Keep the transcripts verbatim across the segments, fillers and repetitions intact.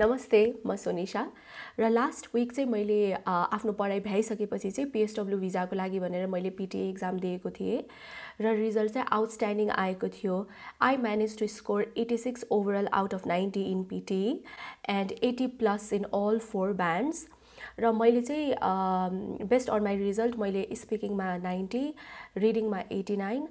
Namaste, म सोनिशा र last week चाहिँ मैले आफ्नो पढाइ भ्याइसकेपछि चाहिँ पीएसडब्ल्यू भिजाको लागि भनेर मैले पीटीए एक्जाम दिएको थिएँ र रिजल्ट चाहिँ आउटस्ट्यान्डिङ आएको थियो I manage to score eighty-six overall out of ninety in PTE and eighty plus in all four bands र मैले चाहिँ बेस्ड अन माय रिजल्ट मैले स्पीकिङमा ninety रिडिङमा eighty-nine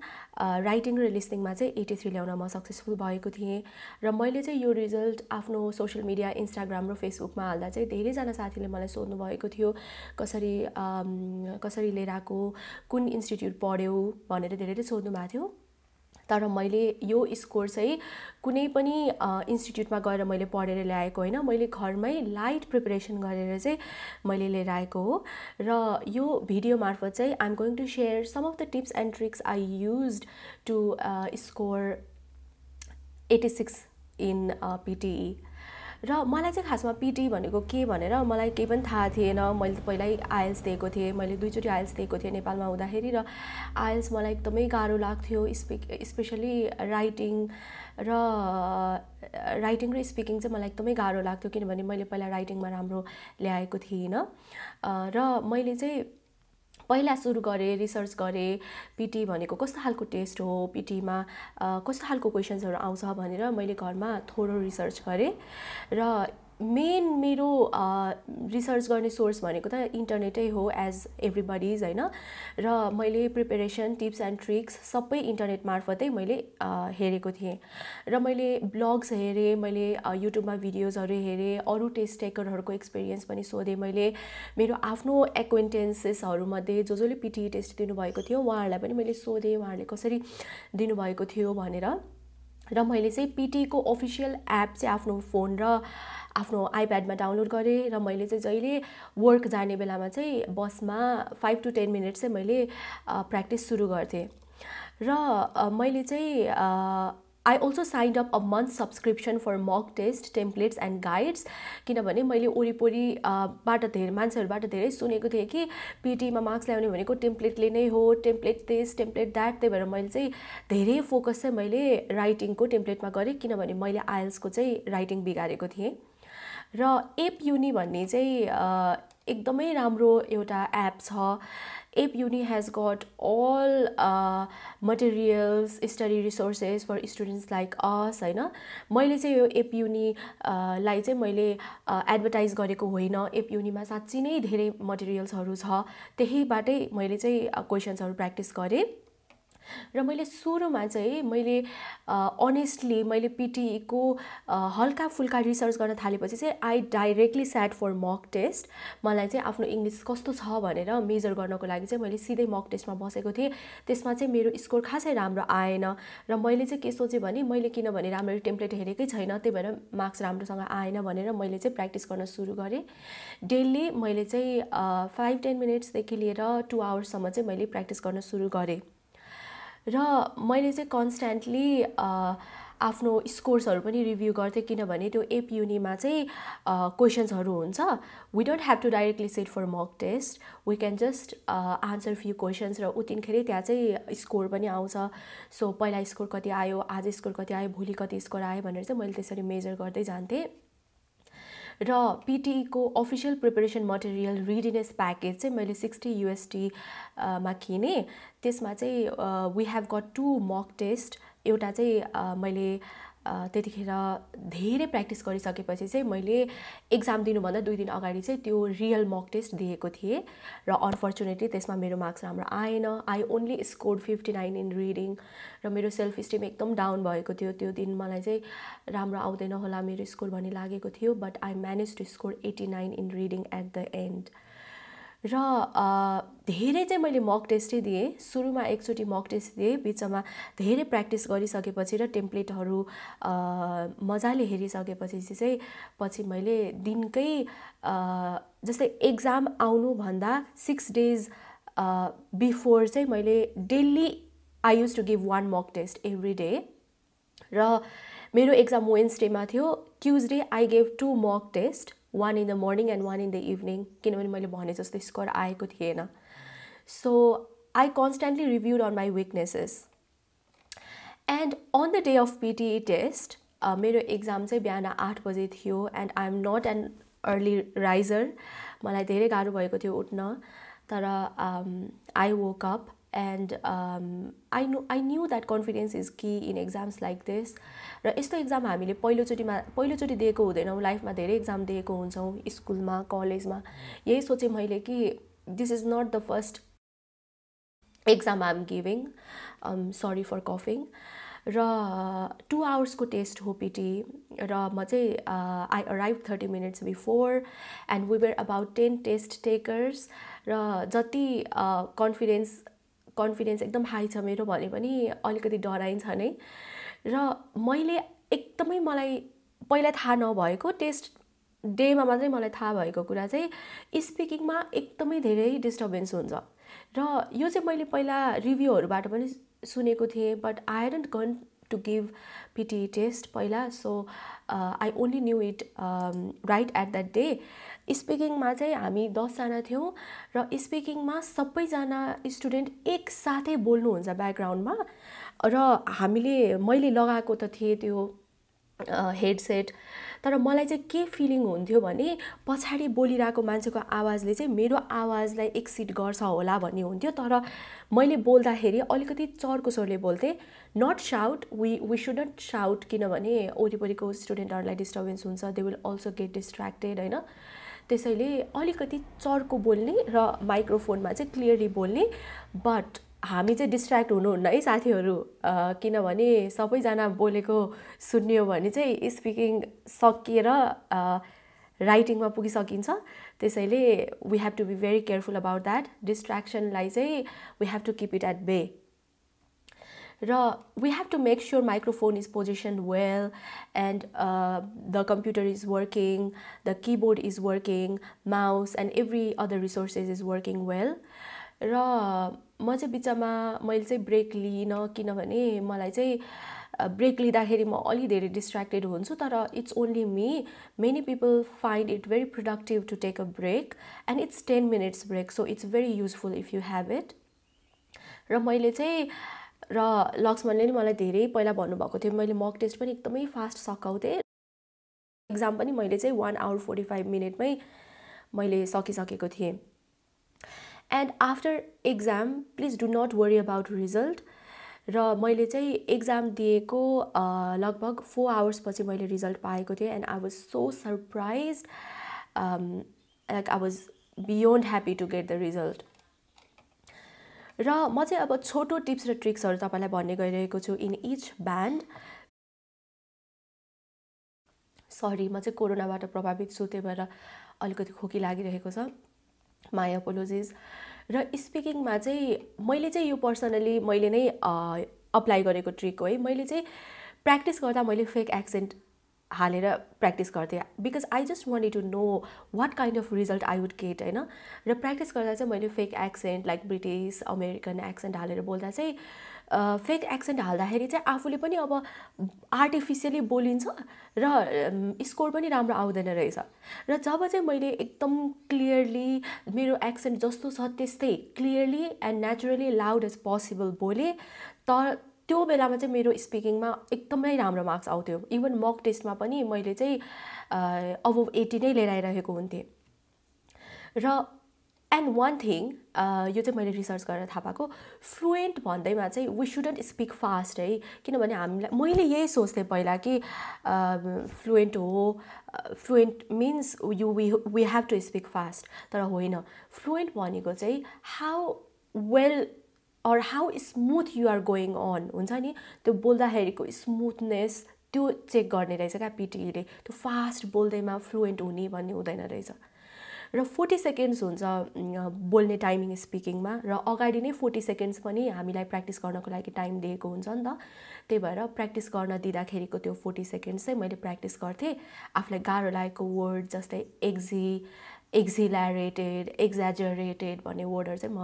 राइटिङ र लिसनिङमा चाहिँ eighty-three ल्याउन म सक्सेसफुल भएको थिएँ र मैले चाहिँ यो रिजल्ट आफ्नो सोशल मिडिया इन्स्टाग्राम र फेसबुकमा हाल्दा चाहिँ धेरै जना साथीले मलाई सोध्नु भएको थियो कसरी कसरी लिएर आको कुन इन्स्टिट्युट पढ्यौ भनेर धेरैले सोध्नु भएको थियो तर मैले यो स्कोर चाहिँ कुनै पनि इन्स्टिट्युटमा गएर मैले पढेर ल्याएको हैन मैले घरमै लाइट प्रिपरेसन गरेर चाहिँ मैले लिएर आएको हो र यो भिडियो मार्फत चाहिँ I am going to share some of the tips and tricks I used to score eighty-six in PTE र मलाई चाहिँ खासमा पीटी भनेको के भनेर मलाई केही पनि थाहा थिएन मैले पहिल्यै आइएल्स दिएको थिए मैले दुई चोटी आइएल्स दिएको थिए नेपालमा हुँदाखेरि र आइएल्स मलाई एकदमै गाह्रो लाग्थ्यो स्पेशली राइटिङ र राइटिङ र स्पीकिङ चाहिँ मलाई एकदमै गाह्रो लाग्थ्यो किनभने मैले पहिला राइटिङमा राम्रो ल्याएको थिएन र मैले चाहिँ पहिला सुरु गरे रिसर्च गरे पीटी भनेको कस्तो खालको टेस्ट हो पीटीमा कस्तो खालको क्वेशन्सहरु आउँछ भनेर मैले घरमा थोरै रिसर्च गरे र मेन मेरो रिसर्च गर्ने सोर्स भनेको त इन्टरनेटै हो एज एभ्रीबडीज हैन र मैले प्रिपरेसन टिप्स एन्ड ट्रिक्स सबै इन्टरनेट मार्फतै मैले हेरेको थिए र मैले ब्लग्स हेरे मैले युट्युबमा भिडियोजहरु हेरे अरु टेस्ट टेकरहरुको एक्सपीरियन्स पनि सोधे मैले मेरो आफ्नो एक्वेन्टेन्सेसहरु मध्ये जो जोले पीटी टेस्ट दिनुभएको थियो उहाँहरुलाई पनि मैले सोधे उहाँहरुले कसरी दिनुभएको थियो भनेर र मैले चाहिँ पीटी को अफिशियल एप चाहिँ आफ्नो फोन र आफ्नो आईप्याडमा डाउनलोड गरे र मैले चाहिँ जहिले वर्क जाने बेलामा चाहिँ बसमा five to ten मिनेट चाहिँ मैले प्र्याक्टिस सुरु गर्थे र मैले चाहिँ I also signed up a month subscription for mock test templates and guides किनभने मैले ओरीपोरी बाट धेरै मान्छेहरुबाट धेरै सुनेको थिए कि पीटी मा मार्क्स ल्याउने भनेको टेम्प्लेटले नै हो टेम्प्लेट दिस टेम्प्लेट दैट त्यही भएर मैले चाहिँ धेरै फोकस चाहिँ मैले राइटिङ को टेम्प्लेटमा गरे किनभने मैले आइएल्स को चाहिँ राइटिङ बिगारेको थिए र एपयुनी भन्ने चाहिँ एकदमै राम्रो एउटा एप छ AppYuni has got all uh, materials, study resources for students like us. I know. मैले चाहिँ यो AppYuni लाई चाहिँ मैले एडभर्टाइज गरेको होइन AppYuni मा साच्चै नै धेरै मटेरियल्सहरु छ त्यहीबाटै मैले चाहिँ क्वेशन्सहरु प्र्याक्टिस गरे र मैले सुरुमा चाहिँ मैले अनेस्टली मैले पीटीई को हल्का फुल्का रिसर्च गर्न थालेपछि चाहिँ I directly set for mock test मलाई चाहिँ आफ्नो इंग्लिश कस्तो छ भनेर मेजर गर्नको लागि चाहिँ मैले सिधै मक टेस्टमा बसेको थिए त्यसमा चाहिँ मेरो स्कोर खासै राम्रो आएन र मैले चाहिँ के सोचे भने मैले किनभने राम्रो टेम्प्लेट हेरेकै छैन त्यही भएर मार्क्स राम्रोसँग आएन भनेर मैले चाहिँ प्र्याक्टिस गर्न सुरु गरे डेली मैले चाहिँ five to ten मिनेट्स देखि लिएर two आवर्स सम्म चाहिँ मैले प्र्याक्टिस गर्न सुरु गरे र मैले चाहिँ कन्स्ट्यान्टली आफ्नो स्कोर्सहरु पनि रिभ्यू गर्थे किनभने त्यो एपयुनी मा चाहिँ क्वेशन्सहरु हुन्छ we don't have to directly set for mock test we can just answer few questions र उतिनखेरै त्यहाँ चाहिँ स्कोर पनि आउँछ सो पहिला स्कोर कति आयो आज स्कोर कति आयो भोलि कति स्कोर आयो भनेर चाहिँ मैले त्यसरी मेजर गर्दै जान्थे र पीटीई को official preparation material readiness package चाहिँ मैले sixty U S D मा किने त्यसमा चाहिँ we have got two mock test एउटा चाहिँ मैले त्यतिखेर धेरै प्र्याक्टिस गरिसकेपछि चाहिँ मैले एक्जाम दिनु भन्दा दुई दिन अगाडि चाहिँ त्यो रियल मक टेस्ट दिएको थिए र अनफर्चुनेटली त्यसमा मेरो मार्क्स राम्रो आएन I only scored fifty-nine in reading र मेरो सेल्फ स्टीम एकदम डाउन भएको थियो त्यो दिन मलाई चाहिँ राम्रो आउँदैन होला मेरो स्कोर भनि लागेको थियो but I manage to score eighty-nine in reading at the end र धेरै चाहिँ मैले मक टेस्ट दिए सुरुमा एकचोटी मक टेस्ट दिए बीचमा धेरै प्र्याक्टिस गरिसकेपछि र टेम्प्लेटहरु मजाले हेरिसकेपछि चाहिँ पछि मैले दिनकै जस्तै एक्जाम आउनु भन्दा six डेज बिफोर चाहिँ मैले daily I used to give one mock test every day र मेरो एक्जाम वेन्सडेमा थियो Tuesday I give two mock test one in the morning and one in the evening किनभने मैले भने जस्तो स्कोर आएको थिएन so I constantly reviewed on my weaknesses and on the day of P T E test मेरो exam चाहिँ बिहान eight बजे थियो and I am not an early riser. मलाई धेरै गाह्रो भएको थियो उठ्न तर um, I woke up and um, I know I knew that confidence is key in exams like this. र यस्तो exam हामीले पहिलोचोटीमा पहिलोचोटी दिएको हुँदैनौं. लाइफमा धेरै exam दिएको हुन्छौं स्कुलमा कलेजमा. यही सोचे मैले कि this is not the first exam I'm giving. Um, sorry for coughing. र two hours को test हो P T E. र म चाहिँ I arrived thirty minutes before and we were about ten test takers. र जति confidence confidence एकदम high छ मेरो भने पनि अलिकति डराइन्छ नै. र मैले एकदमै मलाई पहिला थाहा नभएको टेस्ट डेमा मात्रै मलाई थाहा भएको कुरा चाहिँ स्पीकिङमा एकदमै धेरै डिस्टर्बन्स हुन्छ. र यो चाहिँ मैले पहिला रिभ्यूहरुबाट पनि सुनेको थिएँ but I hadn't gone to give P T E test पहिला. so uh, I only knew it um, right at that day. स्पीकिङमा चाहिँ हामी ten जना थियौं र स्पीकिङमा सबै जना स्टुडेन्ट एक साथै बोल्नु हुन्छ ब्याकग्राउन्डमा. र हामीले मैले लगाएको त थिए त्यो हेडसेट तर मलाई चाहिँ के फिलिङ हुन्थ्यो भने पछाडी बोलिरहेको मान्छेको आवाजले चाहिँ मेरो आवाजलाई एक्सिड गर्छ होला भन्ने हुन्थ्यो. तर मैले बोल्दाखेरि अलिकति चर्को स्वरले बोल्थे. Not shout we we shouldn't shout किनभने ओरिपरिको स्टुडेन्टहरुलाई डिस्टर्बन्स हुन्छ. They will also get distracted हैन. त्यसैले अलिकति चर्को बोल्ने र माइक्रोफोनमा चाहिँ क्लियरली बोल्ने. बट हामी चाहिँ डिस्ट्र्याक्ट हुनुहुन्न है साथीहरु किनभने सबैजना बोलेको सुन्यो भने चाहिँ स्पीकिङ सकिएर राइटिङमा पुगिसकिन्छ. त्यसैले we have to be very careful about that. डिस्ट्र्याक्सनलाई चाहिँ we have to keep it at bay. र we have to make sure microphone is position well and the computer is working the keyboard is working mouse and every other resources is working well. र म चाहिँ बिचमा मैले चाहिँ brake लिइन किनभने मलाई चाहिँ ब्रेक लिँदाखेरि म अलि धेरै डिस्ट्र्याक्टेड हुन्छु. तर it's only me. Many people find it very productive to take a break and it's ten minutes break so it's very useful if you have it. र मैले चाहिँ र लक्ष्मणले नि मलाई धेरै पहिला भन्नुभएको थियो. मैले मक टेस्ट पनि एकदमै फास्ट सकाउँथे. एक्जाम पनि मैले चाहिँ one hour forty-five मिनेटमै मैले सकिसकेको थिएँ. And after exam please do not worry about result. र मैले चाहिँ एक्जाम दिएको लगभग फोर आवर्स पछि मैले रिजल्ट पाएको थिएँ. And I was so surprise. Like I was beyond happy to get the result. र म चाहिँ अब छोटो टिप्स र ट्रिक्सहरु तपाईलाई भन्ने गइरहेको छु इन ईच ब्यान्ड. सरी म चाहिँ कोरोनाबाट प्रभावित छु त्यही भएर अलिकति खोकी लागिरहेको छ. My apologies. र स्पीकिङमा चाहिँ मैले चाहिँ यो पर्सनली मैले नै अप्लाई गरेको ट्रिक हो है. मैले चाहिँ प्र्याक्टिस गर्दा मैले फेक एक्सेन्ट हालेर प्र्याक्टिस गर्थे because I just wanted to know what kind of result I would get हैन. र प्र्याक्टिस गर्दा चाहिँ मैले fake accent like British American accent हालेर बोल्दा चाहिँ फेक एक्सेन्ट हाल्दाखेरि चाहिँ आफूले पनि अब आर्टिफिसियली बोलिन्छ र स्कोर पनि राम्रो आउँदैन रहेछ. र जब चाहिँ मैले एकदम क्लियरली मेरो एक्सेन्ट जस्तो छ त्यस्तै clearly and naturally loud as possible बोले त त्यो बेलामा चाहिँ मेरो स्पीकिङमा एकदमै राम्रो मार्क्स आउँथ्यो. इभन मक टेस्टमा पनि मैले चाहिँ अबभ eighty नै लिएर आइरहेको हुन्थेँ. र एन्ड वान थिङ यो चाहिँ मैले रिसर्च गरेर थाहा पाएको फ्लुएन्ट भन्दैमा चाहिँ वी शुडन्ट स्पिक फास्ट है. किनभने हामीलाई मैले यही सोच्थेँ पहिला कि फ्लुएन्ट हो fluent means you we we have to speak fast. तर होइन. फ्लुएन्ट भनेको चाहिँ how well or how smooth you are going on हुन्छ नि त्यो बोल्दाखेरिको स्मुथनेस त्यो चेक गर्ने रहेछ क्या P T E ले. त्यो फास्ट बोल्दैमा फ्लुएन्ट हुने भन्ने हुँदैन रहेछ. र forty सेकेन्ड्स हुन्छ बोल्ने टाइमिङ स्पीकिङमा र अगाडि नै forty सेकेन्ड्स पनि हामीलाई प्र्याक्टिस गर्नको लागि टाइम दिएको हुन्छ नि त. त्यही भएर प्र्याक्टिस गर्न दिँदाखेरिको त्यो forty सेकेन्ड्स चाहिँ मैले प्र्याक्टिस गर्थेँ. आफुलाई गाह्रो लागेको वर्ड जस्तै एक्जी एक्जिलरेटेड एक्जाजरेटेड भन्ने वर्डहरु चाहिँ म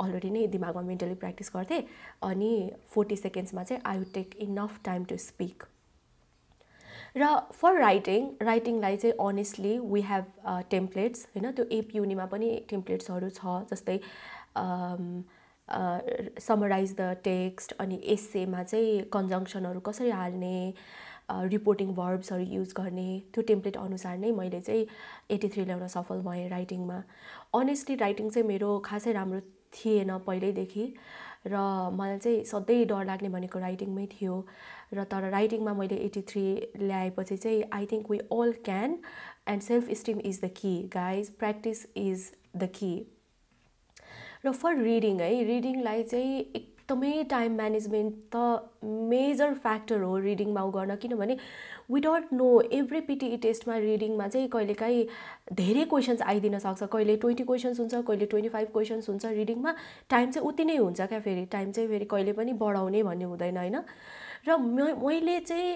अलरेडी नै दिमागमा मेन्टली प्र्याक्टिस गर्थे. अनि forty सेकेन्ड्समा चाहिँ I would take enough time to speak. र फर राइटिङ राइटिङलाई चाहिँ अनेस्टली वी ह्याभ टेम्प्लेट्स हैन. त्यो AppYuniमा पनि टेम्प्लेट्सहरु छ जस्तै समराइज द टेक्स्ट अनि एसेमा चाहिँ कन्जंक्सनहरु कसरी हाल्ने रिपोर्टिंग वर्ब्सहरु युज गर्ने त्यो टेम्प्लेट अनुसार नै मैले चाहिँ eighty-three ल्याउन सफल भए राइटिङमा। अनेस्टली राइटिङ चाहिँ मेरो खासै राम्रो थिएन पहिल्यै देखि र मलाई चाहिँ सधैँ डर लाग्ने भनेको राइटिङमै थियो र तर राइटिङमा मैले eighty-three ल्याएपछि चाहिँ I think we all can and self esteem is the key guys, practice is the key. र फर रिडिङ है, रिडिङलाई चाहिँ एकदमै टाइम म्यानेजमेन्ट त मेजर फ्याक्टर हो रिडिङमा गर्न, किनभने we don't know every PTE टेस्टमा रिडिङमा चाहिँ कहिलेकाहीँ धेरै क्वेशन्स आइदिन सक्छ, कहिले ट्वेन्टी क्वेशन्स हुन्छ, कहिले ट्वेन्टी फाइभ क्वेशन्स हुन्छ। रिडिङमा टाइम चाहिँ उति नै हुन्छ क्या, फेरि टाइम चाहिँ फेरि कहिले पनि बढाउने भन्ने हुँदैन हैन। र मैले चाहिँ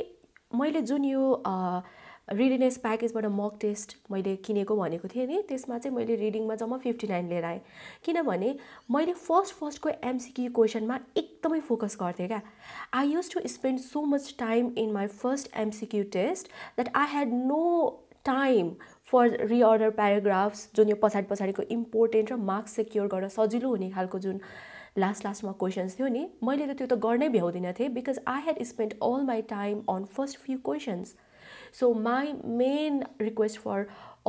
मैले जुन यो रिडिनेस प्याकेजबाट मक टेस्ट मैले किनेको भनेको थिएँ नि, त्यसमा चाहिँ मैले रिडिङमा जम्मा fifty-nine लिएर आएँ, किनभने मैले फर्स्ट फर्स्टको एमसीक्यू क्वेशनमा एकदमै फोकस गर्थेँ क्या। I use to spend so much time in my first MCQ test that I had no time for reorder paragraphs, जुन यो पछाडि पछाडिको इम्पोर्टेन्ट र मार्क्स सेक्योर गर्न सजिलो हुने खालको जुन लास्ट लास्टमा क्वेशन्स थियो नि, मैले त त्यो त गर्नै भ्याउँदिन थिएँ because I had spend all my time on first few questions. So my main request for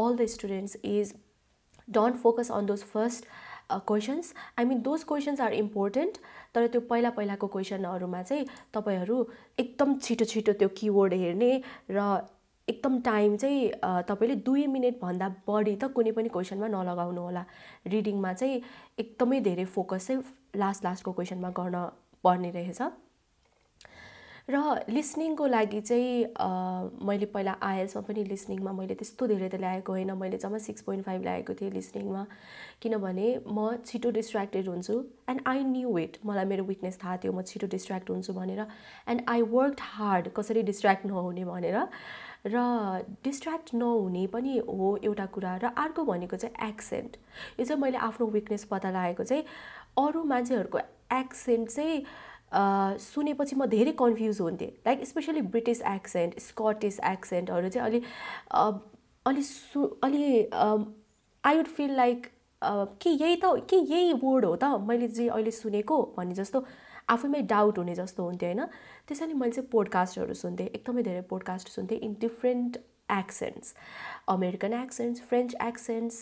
all the students is don't focus on those first uh, questions. I mean those questions are important. तर त्यो पहिला पहिलाको क्वेशनहरुमा चाहिँ तपाईहरु एकदम छिटो छिटो त्यो कीवर्ड हेर्ने र एकदम टाइम चाहिँ तपाईले दुई मिनेट भन्दा बढी त कुनै पनि क्वेशनमा नलगाउनु होला। रिडिङमा चाहिँ एकदमै धेरै फोकस चाहिँ लास्ट लास्टको क्वेशनमा गर्न पर्ने रहेछ। र लिसनिङको लागि चाहिँ मैले पहिला आइएल्समा पनि लिसनिङमा मैले त्यस्तो धेरै त ल्याएको होइन, मैले जम्मा six point five ल्याएको थिएँ लिसनिङमा, किनभने म छिटो डिस्ट्र्याक्टेड हुन्छु एन्ड आई न्यू इट। मलाई मेरो विकनेस थाहा थियो म छिटो डिस्ट्र्याक्ट हुन्छु भनेर एन्ड आई वर्क्ड हार्ड कसरी डिस्ट्र्याक्ट नहुने भनेर। र डिस्ट्र्याक्ट नहुने पनि हो एउटा कुरा, र अर्को भनेको चाहिँ एक्सेन्ट। यो चाहिँ मैले आफ्नो विकनेस पत्ता लगाएको चाहिँ अरू मान्छेहरूको एक्सेन्ट चाहिँ सुनेपछि म धेरै कन्फ्युज हुन्थेँ, like specially British accent, Scottish एक्सेन्टहरु चाहिँ अलि अलि अलि आई वुड फिल लाइक कि यही त कि यही वर्ड हो त मैले जे अहिले सुनेको भन्ने जस्तो आफैमै डाउट हुने जस्तो हुन्थ्यो हैन। त्यसैले मैले चाहिँ पोडकास्टहरु सुन्थेँ, एकदमै धेरै पोडकास्ट सुन्थेँ in different accents, American accents, French accents,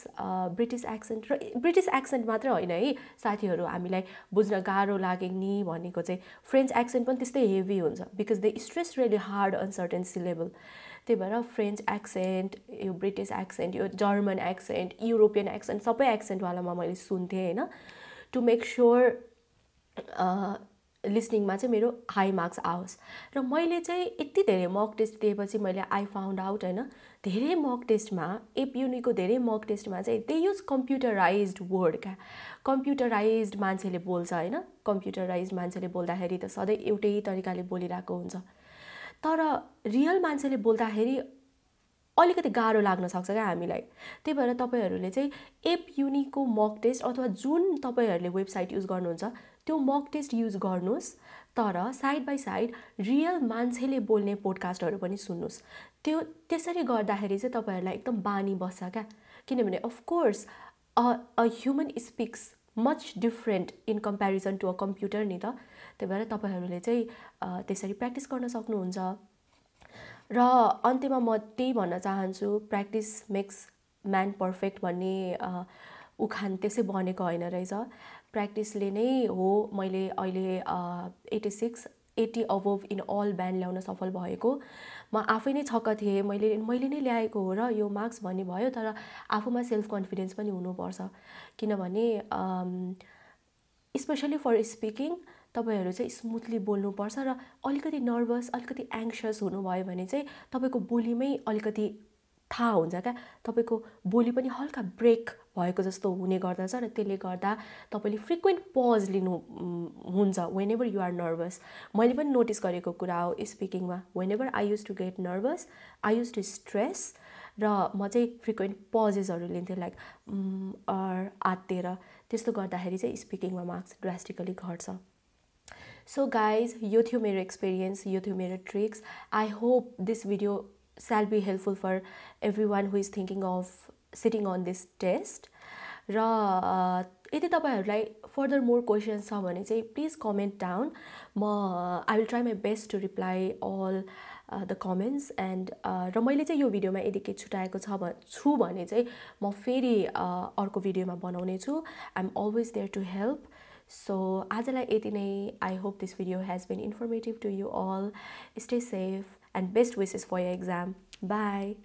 British accent. र ब्रिटिस एक्सेन्ट मात्र होइन है साथीहरू, हामीलाई बुझ्न गाह्रो लाग्यो नि भनेको चाहिँ फ्रेन्च एक्सेन्ट पनि त्यस्तै हेभी हुन्छ because they stress really hard on certain syllable. त्यही भएर फ्रेन्च एक्सेन्ट, यो ब्रिटिस एक्सेन्ट, यो जर्मन एक्सेन्ट, युरोपियन एक्सेन्ट सबै एक्सेन्टवालामा मैले सुन्थेँ होइन, टु मेक स्योर लिसनिङमा चाहिँ मेरो हाई मार्क्स आओस्। र मैले चाहिँ यति धेरै मक टेस्ट दिएपछि मैले आई फाउन्ड आउट होइन, धेरै मक टेस्टमा एपयुनिको धेरै मक टेस्टमा चाहिँ दे युज कम्प्युटराइज्ड वर्ड क्या, कम्प्युटराइज्ड मान्छेले बोल्छ होइन। कम्प्युटराइज्ड मान्छेले बोल्दाखेरि त सधैँ एउटै तरिकाले बोलिरहेको हुन्छ, तर रियल मान्छेले बोल्दाखेरि अलिकति गाह्रो लाग्न सक्छ क्या हामीलाई। त्यही भएर तपाईँहरूले चाहिँ एपयुनिको मक टेस्ट अथवा जुन तपाईँहरूले वेबसाइट युज गर्नुहुन्छ त्यो मक टेस्ट युज गर्नुस्, तर साइड बाई साइड रियल मान्छेले बोल्ने पोडकास्टहरु पनि सुन्नुस्। त्यो त्यसरी गर्दाखेरि चाहिँ तपाईहरुलाई एकदम बानी बस्छ क्या, किनभने of course a a human speaks much different in comparison to a computer नि त। त्यही भएर तपाईहरुले चाहिँ त्यसरी प्र्याक्टिस गर्न सक्नुहुन्छ। र अन्त्यमा म त्यही भन्न चाहन्छु, प्र्याक्टिस मेक्स म्यान पर्फेक्ट भन्ने उखान त्यसै बनेको होइन रहेछ। प्र्याक्टिसले नै हो मैले अहिले eighty-six eighty above in all band ल्याउन सफल भएको। म आफै नै छक्क थिएँ, मैले मैले नै ल्याएको हो र यो मार्क्स भन्ने भयो, तर आफूमा सेल्फ कन्फिडेन्स पनि हुनुपर्छ, किनभने स्पेसली फर स्पिकिङ तपाईहरु चाहिँ स्मुथली बोल्नुपर्छ र अलिकति नर्भस, अलिकति एङ्क्सियस हुनुभयो भने चाहिँ तपाईको बोलीमै अलिकति थाहा हुन्छ क्या, तपाईको बोली पनि हल्का ब्रेक भएको जस्तो हुने गर्दछ र त्यसले गर्दा तपाईले फ्रिक्वेन्ट पज लिनु हुन्छ whenever you are nervous. मैले पनि नोटिस गरेको कुरा हो स्पिकिङमा, whenever I use to get nervous I use to stress र म चाहिँ फ्रिक्वेन्ट पजेसहरु लिन्थेँ लाइक अर आत्तेर, त्यस्तो गर्दाखेरि चाहिँ स्पिकिङमा मार्क्स ड्रास्टिकली घट्छ। सो गाइज यो थियो मेरो एक्सपिरियन्स, यो थियो मेरो tricks. I hope this video shall be helpful for everyone who is thinking of sitting on this test. र यदि तपाईहरुलाई फर्दर मोर क्वेशन्स छ भने चाहिँ प्लिज कमेन्ट डाउन, म I will try my best to reply all uh, the comments and uh, रमाइले चाहिँ यो भिडियोमा यदि के छुटाएको छ भ छु भने चाहिँ म फेरि अर्को भिडियोमा बनाउने छु. I'm always there to help. So आजलाई यति नै. I hope this video has been informative to you all. Stay safe and best wishes for your exam. Bye.